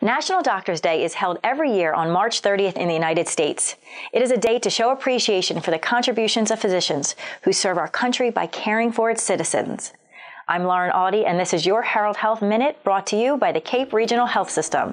National Doctors' Day is held every year on March 30th in the United States. It is a day to show appreciation for the contributions of physicians who serve our country by caring for its citizens. I'm Lauren Audie, and this is your Herald Health Minute, brought to you by the Cape Regional Health System.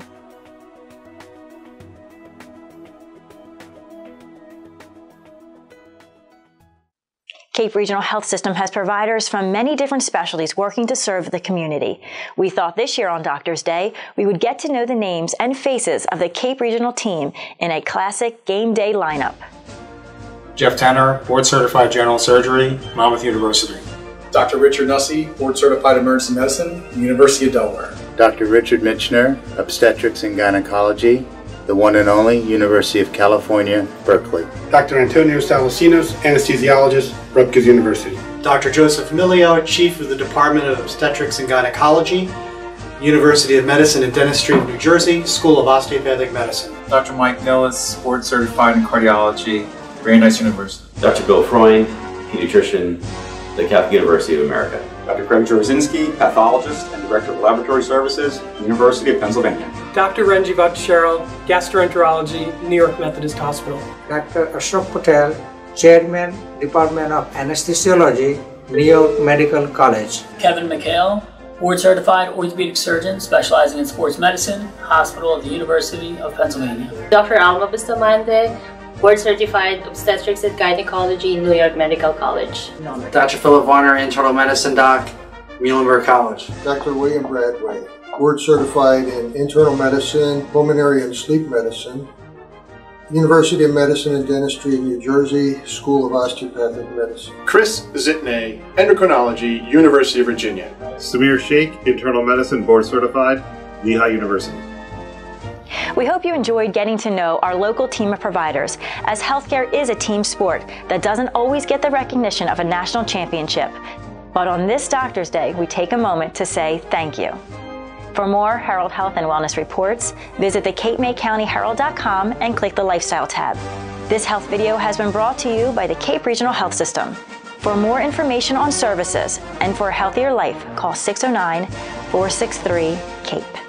Cape Regional Health System has providers from many different specialties working to serve the community. We thought this year on Doctors' Day, we would get to know the names and faces of the Cape Regional team in a classic game day lineup. Jeff Tanner, board-certified general surgery, Monmouth University. Dr. Richard Nussie, board-certified emergency medicine, University of Delaware. Dr. Richard Michener, obstetrics and gynecology, the one and only University of California, Berkeley. Dr. Antonio Salacinos, anesthesiologist, Rutgers University. Dr. Joseph Milio, Chief of the Department of Obstetrics and Gynecology, University of Medicine and Dentistry of New Jersey, School of Osteopathic Medicine. Dr. Mike Nilles, board certified in cardiology, very nice university. Dr. Bill Freund, pediatrician, the Catholic University of America. Dr. Craig Jarosinski, pathologist and director of laboratory services, University of Pennsylvania. Dr. Renji Bistamande, gastroenterology, New York Methodist Hospital. Dr. Ashok Patel, chairman, Department of Anesthesiology, New York Medical College. Kevin McHale, board-certified orthopedic surgeon specializing in sports medicine, Hospital of the University of Pennsylvania. Dr. Alma Bistamande, board-certified obstetrics and gynecology, New York Medical College. Dr. Philip Warner, internal medicine doc, Muhlenberg College. Dr. William Bradway, board-certified in internal medicine, pulmonary and sleep medicine, University of Medicine and Dentistry of New Jersey, School of Osteopathic Medicine. Chris Zitney, endocrinology, University of Virginia. Samir Sheikh, internal medicine, board-certified, Lehigh University. We hope you enjoyed getting to know our local team of providers, as healthcare is a team sport that doesn't always get the recognition of a national championship. But on this Doctors' Day, we take a moment to say thank you. For more Herald Health and Wellness reports, visit the Cape May County Herald.com and click the Lifestyle tab. This health video has been brought to you by the Cape Regional Health System. For more information on services and for a healthier life, call 609-463-CAPE.